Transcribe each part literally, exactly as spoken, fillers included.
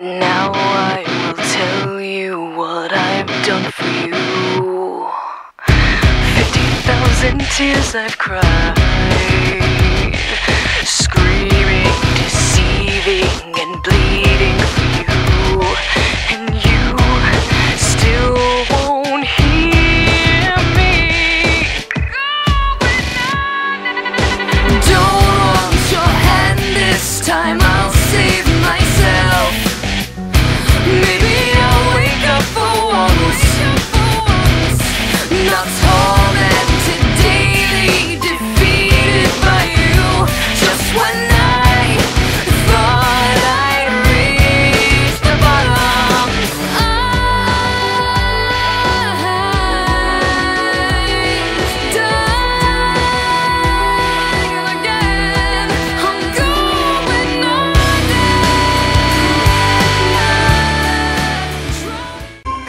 Now I will tell you what I've done for you. Fifty thousand tears I've cried, screaming, deceiving, and bleeding for you. And you still won't hear me going on. Don't want your hand this time, I'll save myself. Maybe I'll wake up for once, not tormented daily, defeated by you. Just when I thought I reached the bottom, I dive again. I'm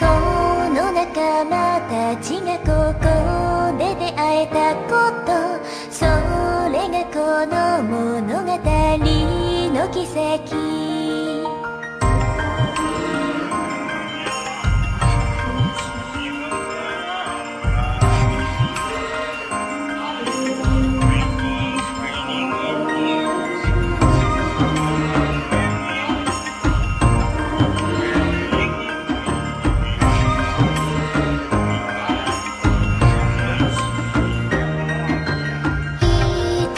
going under. この仲間たちがここで出会えたこと、それがこの物語の奇跡。い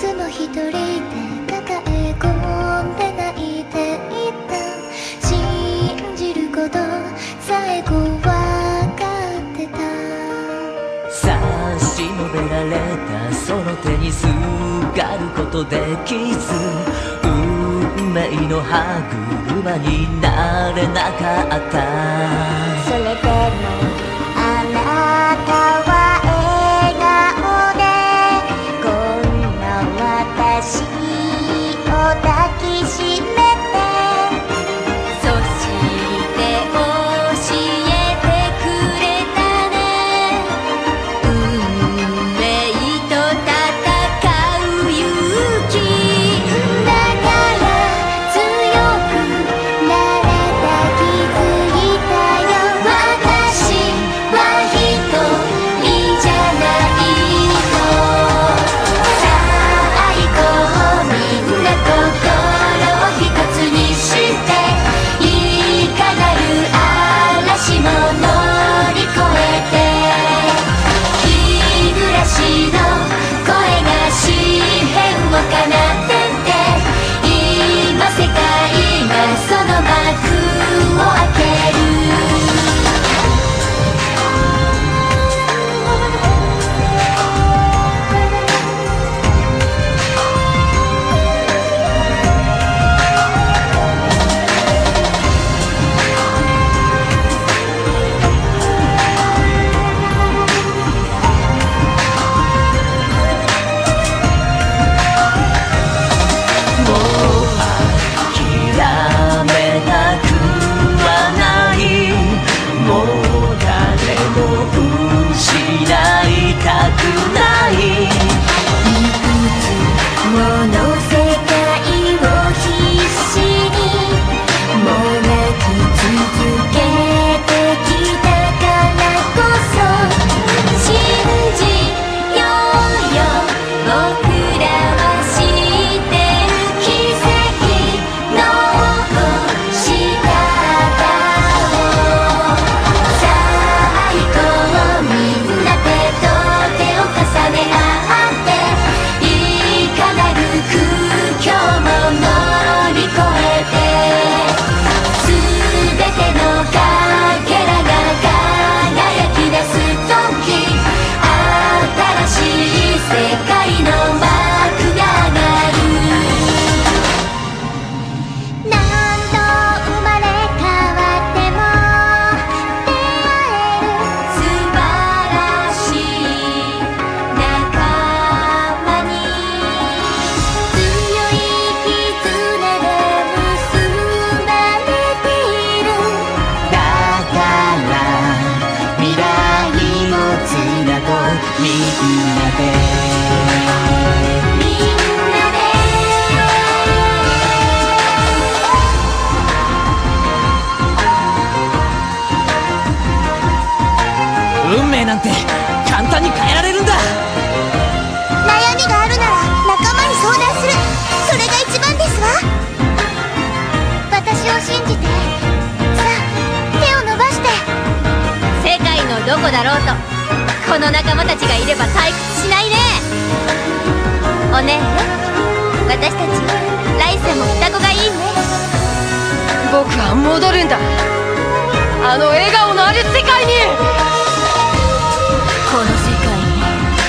つも一人で抱え込んで泣いていた、信じることさえ怖がってた。差し伸べられたその手にすがることできず、運命の歯車になれなかった。それでもあなたは笑顔でこんな私を抱きしめて、そして教えてくれたね。運命と戦う勇気だから強くなれた、気づいたよ。私は一人じゃないと。最高、みんな心をひとつにして、いかなる嵐も乗り越えて。日暮らしの声が詩編を奏でて、今世界がその幕を開ける。もう諦めたくさんに変えられるんだ。悩みがあるなら仲間に相談する、それが一番ですわ。私を信じて、さあ手を伸ばして。世界のどこだろうとこの仲間たちがいれば退屈しないね。お姉、私たち来世も双子がいいね。僕は戻るんだ、あの笑顔のある世界に。この世界に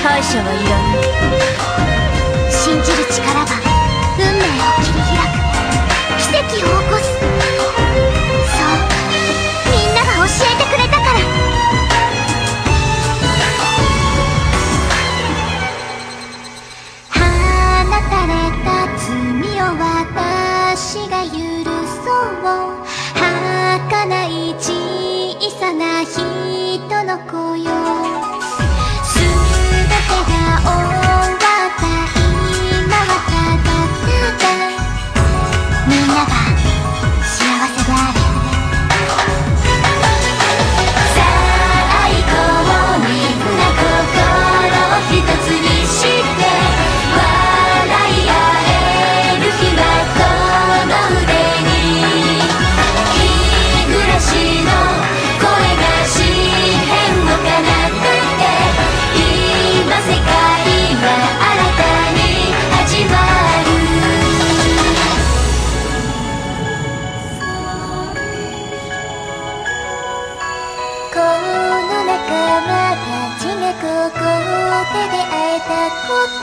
敗者はいらない。信じる力が運命を切り開く、奇跡を起こす。そう、みんなが教えてくれたから。放たれた罪を私が許そう。儚い小さな人の子よ、終わった今はただただみんなが幸せである。さあ行こう、みんな心ひとつにして笑い合える日はこの腕に。日暮らしの声が四辺を奏でて、世界は新たに始まる。この仲間たちがここで出会えたこと、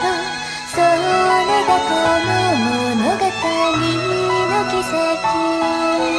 それがこの物語の奇跡。